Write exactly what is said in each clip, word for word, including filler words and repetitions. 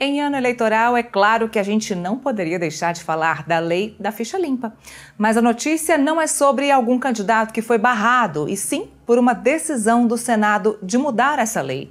Em ano eleitoral, é claro que a gente não poderia deixar de falar da Lei da Ficha Limpa. Mas a notícia não é sobre algum candidato que foi barrado, e sim por uma decisão do Senado de mudar essa lei.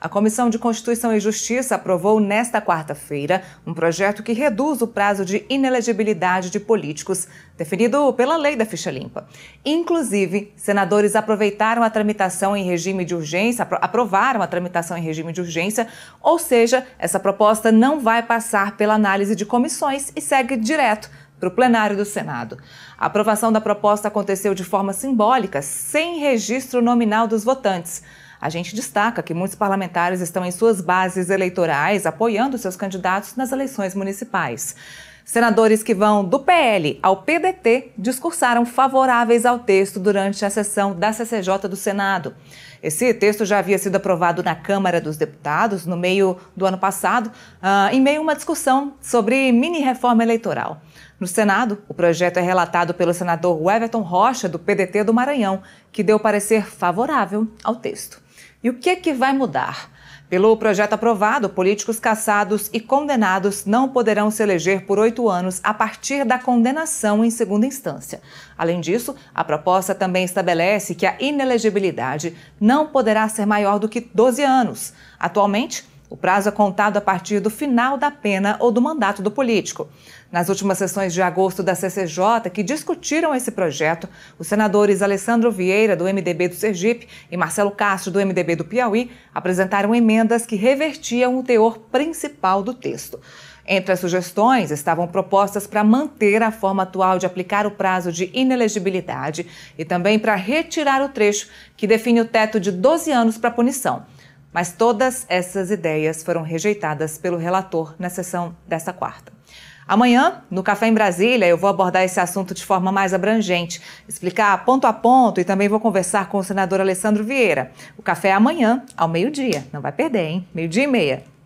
A Comissão de Constituição e Justiça aprovou nesta quarta-feira um projeto que reduz o prazo de inelegibilidade de políticos, definido pela Lei da Ficha Limpa. Inclusive, senadores aproveitaram a tramitação em regime de urgência, aprovaram a tramitação em regime de urgência, ou seja, essa proposta não vai passar pela análise de comissões e segue direto para o plenário do Senado. A aprovação da proposta aconteceu de forma simbólica, sem registro nominal dos votantes. A gente destaca que muitos parlamentares estão em suas bases eleitorais apoiando seus candidatos nas eleições municipais. Senadores que vão do P L ao P D T discursaram favoráveis ao texto durante a sessão da C C J do Senado. Esse texto já havia sido aprovado na Câmara dos Deputados no meio do ano passado, uh, em meio a uma discussão sobre mini-reforma eleitoral. No Senado, o projeto é relatado pelo senador Weverton Rocha, do P D T do Maranhão, que deu parecer favorável ao texto. E o que é que vai mudar? Pelo projeto aprovado, políticos cassados e condenados não poderão se eleger por oito anos a partir da condenação em segunda instância. Além disso, a proposta também estabelece que a inelegibilidade não poderá ser maior do que doze anos. Atualmente, o prazo é contado a partir do final da pena ou do mandato do político. Nas últimas sessões de agosto da C C J, que discutiram esse projeto, os senadores Alessandro Vieira, do M D B do Sergipe, e Marcelo Castro, do M D B do Piauí, apresentaram emendas que revertiam o teor principal do texto. Entre as sugestões estavam propostas para manter a forma atual de aplicar o prazo de inelegibilidade e também para retirar o trecho que define o teto de doze anos para punição. Mas todas essas ideias foram rejeitadas pelo relator na sessão desta quarta. Amanhã, no Café em Brasília, eu vou abordar esse assunto de forma mais abrangente, explicar ponto a ponto e também vou conversar com o senador Alessandro Vieira. O café é amanhã, ao meio-dia. Não vai perder, hein? meio-dia e meia.